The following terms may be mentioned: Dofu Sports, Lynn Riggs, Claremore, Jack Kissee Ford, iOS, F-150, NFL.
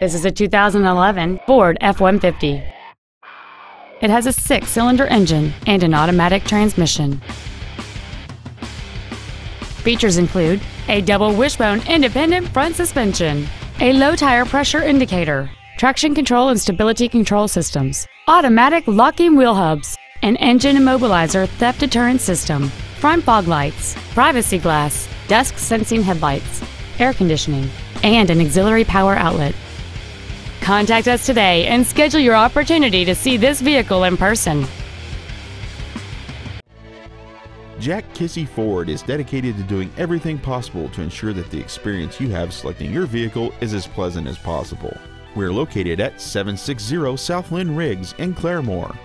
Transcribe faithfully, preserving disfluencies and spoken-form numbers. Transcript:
This is a two thousand eleven Ford F one fifty. It has a six-cylinder engine and an automatic transmission. Features include a double wishbone independent front suspension, a low tire pressure indicator, traction control and stability control systems, automatic locking wheel hubs, an engine immobilizer theft deterrent system, front fog lights, privacy glass, dusk sensing headlights, air conditioning, and an auxiliary power outlet. Contact us today and schedule your opportunity to see this vehicle in person. Jack Kissee Ford is dedicated to doing everything possible to ensure that the experience you have selecting your vehicle is as pleasant as possible. We're located at seven sixty South Lynn Riggs in Claremore.